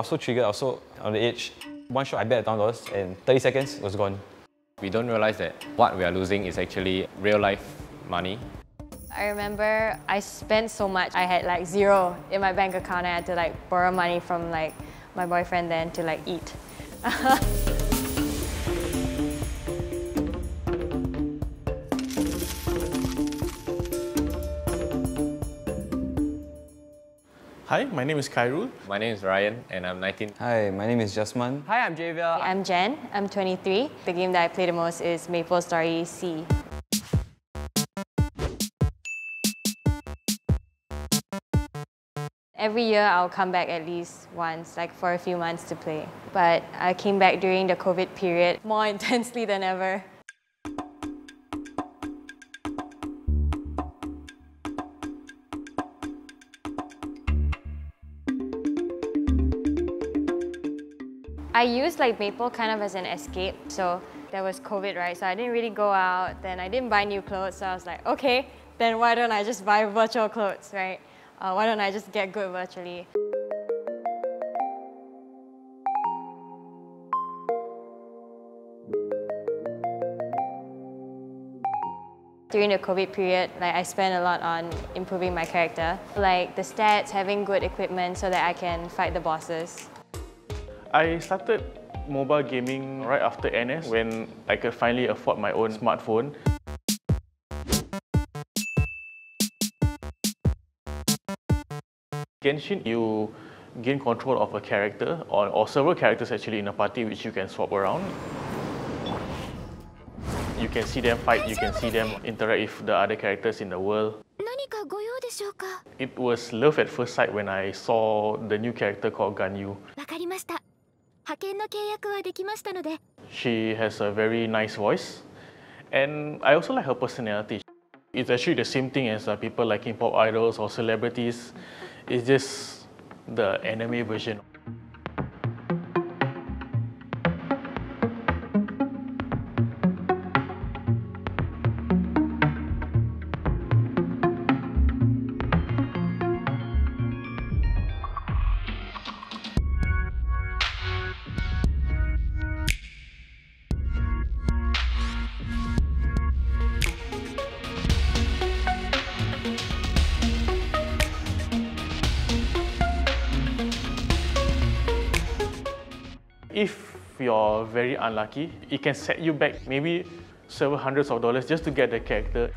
was so triggered, I was so on the edge. One shot I bet at $10 and 30 seconds was gone. We don't realise that what we are losing is actually real life money. I remember I spent so much, I had like zero in my bank account. I had to like borrow money from like my boyfriend then to like eat. Hi, my name is Khairul. My name is Ryan and I'm 19. Hi, my name is Jasmine. Hi, I'm Javiel. I'm Jen, I'm 23. The game that I play the most is MapleStory SEA. Every year I'll come back at least once, like for a few months to play. But I came back during the COVID period more intensely than ever. I used like Maple kind of as an escape, so there was COVID, right? So I didn't really go out, then I didn't buy new clothes, so I was like, okay, then why don't I just buy virtual clothes, right? Why don't I just get good virtually? During the COVID period, like I spent a lot on improving my character, like the stats, having good equipment so that I can fight the bosses. I started mobile gaming right after NS when I could finally afford my own smartphone. Genshin, you gain control of a character or several characters actually in a party which you can swap around. You can see them fight, you can see them interact with the other characters in the world. It was love at first sight when I saw the new character called Ganyu. She has a very nice voice and I also like her personality. It's actually the same thing as people liking pop idols or celebrities. It's just the anime version. If you're very unlucky, it can set you back maybe several hundreds of dollars just to get the character.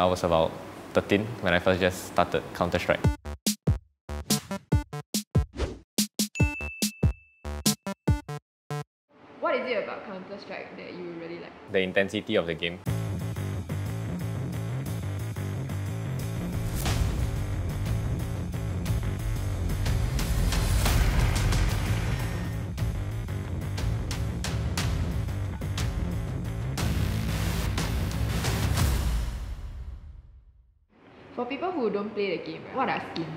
I was about 13 when I first just started Counter-Strike. What is it about Counter-Strike that you really like? The intensity of the game. For people who don't play the game, what are skins?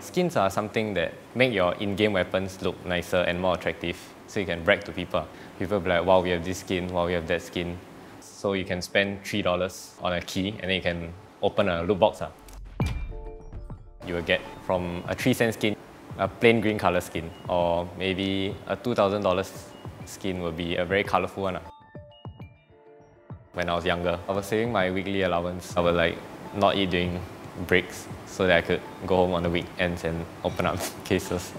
Skins are something that make your in-game weapons look nicer and more attractive. So you can brag to people. People will be like, wow, we have this skin, wow, we have that skin. So you can spend $3 on a key and then you can open a loot box. You will get from a 3-cent skin, a plain green color skin, or maybe a $2,000 skin will be a very colorful one. When I was younger, I was saving my weekly allowance. I would like not eat during breaks so that I could go home on the weekends and open up cases.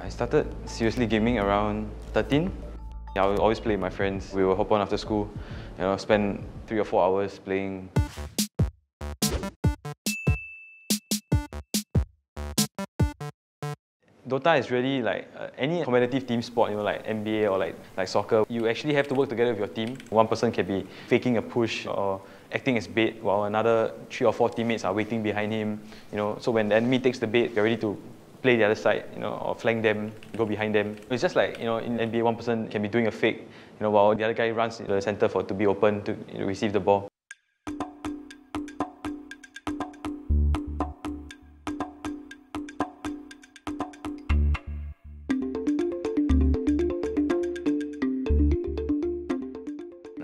I started seriously gaming around 13. I would always play with my friends. We would hop on after school, you know, spend 3 or 4 hours playing. Dota is really like any competitive team sport, you know, like NBA or like soccer. You actually have to work together with your team. One person can be faking a push or acting as bait while another 3 or 4 teammates are waiting behind him. You know, so when the enemy takes the bait, you're ready to play the other side, you know, or flank them, go behind them. It's just like, you know, in NBA, one person can be doing a fake, you know, while the other guy runs to the center for to be open to, you know, receive the ball.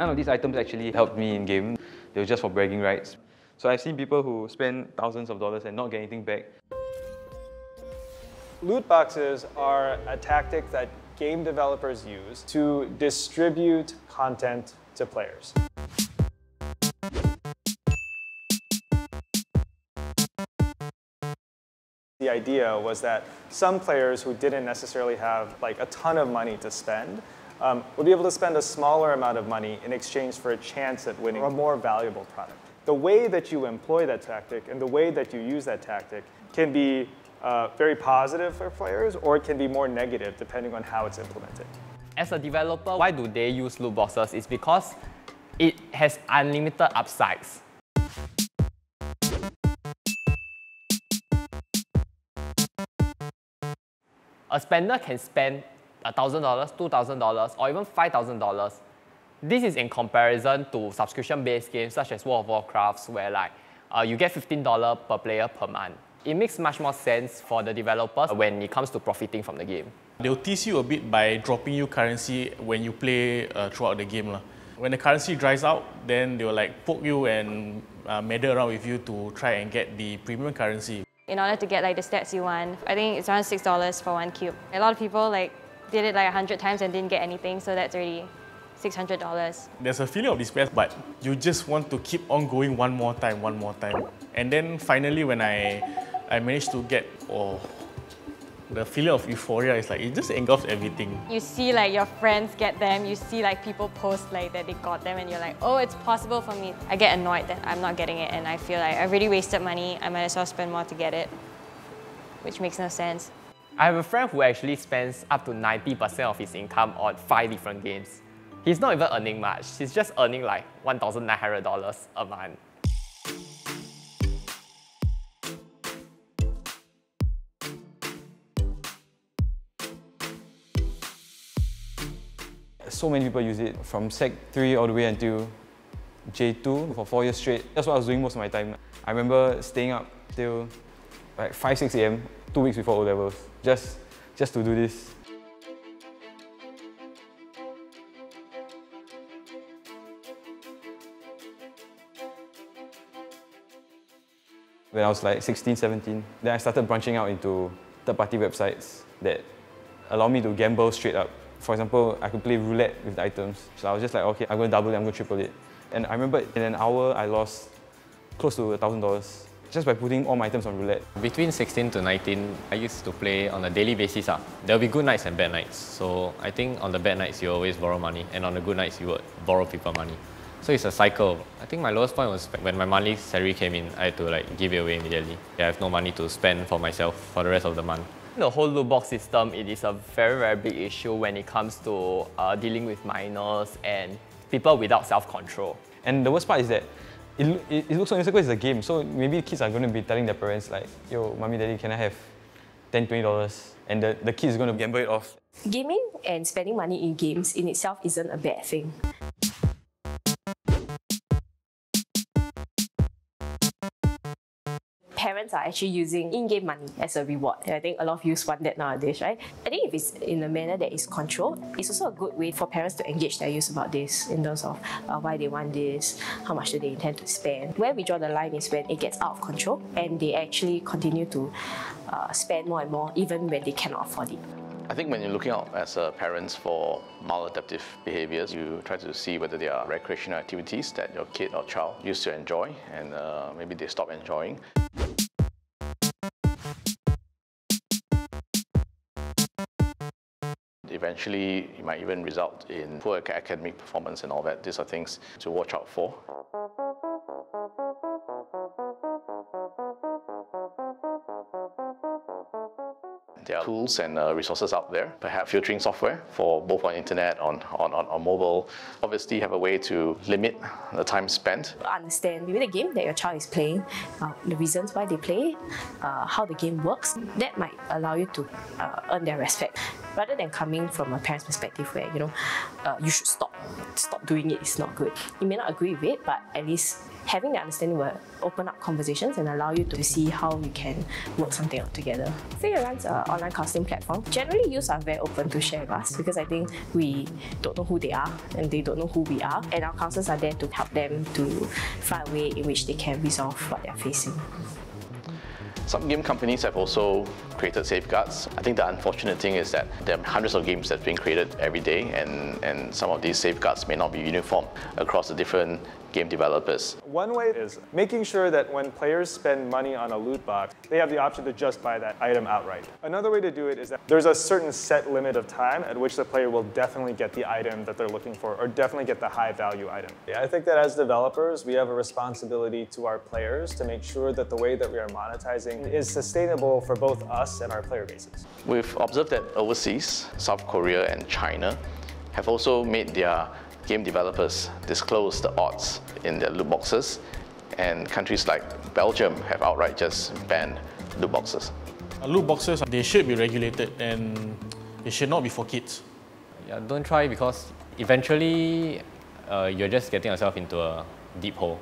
None of these items actually helped me in game. They were just for bragging rights. So I've seen people who spend thousands of dollars and not get anything back. Loot boxes are a tactic that game developers use to distribute content to players. The idea was that some players who didn't necessarily have like a ton of money to spend would be able to spend a smaller amount of money in exchange for a chance at winning a more valuable product. The way that you employ that tactic and the way that you use that tactic can be very positive for players, or it can be more negative depending on how it's implemented. As a developer, why do they use loot boxes? It's because it has unlimited upsides. A spender can spend $1,000, $2,000, or even $5,000. This is in comparison to subscription-based games such as World of Warcraft, where you get $15 per player per month. It makes much more sense for the developers when it comes to profiting from the game. They'll tease you a bit by dropping you currency when you play throughout the game. When the currency dries out, then they'll poke you and meddle around with you to try and get the premium currency. In order to get the stats you want, I think it's around $6 for one cube. A lot of people did it 100 times and didn't get anything, so that's already $600. There's a feeling of despair, but you just want to keep on going one more time. And then finally, when I managed to get, the feeling of euphoria is it just engulfs everything. You see your friends get them, you see people post that they got them and you're oh, it's possible for me. I get annoyed that I'm not getting it and I feel I already wasted money, I might as well spend more to get it, which makes no sense. I have a friend who actually spends up to 90% of his income on 5 different games. He's not even earning much, he's just earning $1,900 a month. So many people use it from Sec 3 all the way until J2 for 4 years straight. That's what I was doing most of my time. I remember staying up till 5–6 AM, 2 weeks before O levels, just to do this. When I was 16, 17, then I started branching out into third-party websites that allow me to gamble straight up. For example, I could play roulette with the items. So I was just okay, I'm going to double it, I'm going to triple it. And I remember in an hour, I lost close to $1,000 just by putting all my items on roulette. Between 16 to 19, I used to play on a daily basis. There'll be good nights and bad nights. So I think on the bad nights, you always borrow money. And on the good nights, you would borrow people money. So it's a cycle. I think my lowest point was when my monthly salary came in, I had to give it away immediately. I have no money to spend for myself for the rest of the month. The whole loot box system, it is a very big issue when it comes to dealing with minors and people without self-control. And the worst part is that it looks on Instagram as a game, so maybe kids are going to be telling their parents yo, mommy, daddy, can I have $10, $20? And the kid is going to gamble it off. Gaming and spending money in games in itself isn't a bad thing. Parents are actually using in-game money as a reward. And I think a lot of youths want that nowadays, right? I think if it's in a manner that is controlled, it's also a good way for parents to engage their youths about this in terms of why they want this, how much do they intend to spend. Where we draw the line is when it gets out of control and they actually continue to spend more and more even when they cannot afford it. I think when you're looking out as parents for maladaptive behaviors, you try to see whether there are recreational activities that your kid or child used to enjoy and maybe they stop enjoying. Eventually, it might even result in poor academic performance and all that. These are things to watch out for. There are tools and resources out there, perhaps filtering software for both on internet, on mobile. Obviously, have a way to limit the time spent. Understand maybe the game that your child is playing, the reasons why they play, how the game works. That might allow you to earn their respect. rather than coming from a parent's perspective where, you know, you should stop doing it, it's not good. You may not agree with it, but at least having the understanding will open up conversations and allow you to see how you can work something out together. Fei Yue runs an online counselling platform. Generally, youths are very open to share with us because I think we don't know who they are and they don't know who we are, and our counsellors are there to help them to find a way in which they can resolve what they're facing. Some game companies have also created safeguards. I think the unfortunate thing is that there are hundreds of games that's being created every day, and some of these safeguards may not be uniform across the different game developers. One way is making sure that when players spend money on a loot box, they have the option to just buy that item outright. Another way to do it is that there's a certain set limit of time at which the player will definitely get the item that they're looking for, or definitely get the high value item. Yeah, I think that as developers, we have a responsibility to our players to make sure that the way that we are monetizing is sustainable for both us and our player bases. We've observed that overseas, South Korea and China have also made their game developers disclose the odds in their loot boxes, and countries like Belgium have outright just banned loot boxes. Loot boxes, they should be regulated and it should not be for kids. Yeah, don't try, because eventually you're just getting yourself into a deep hole.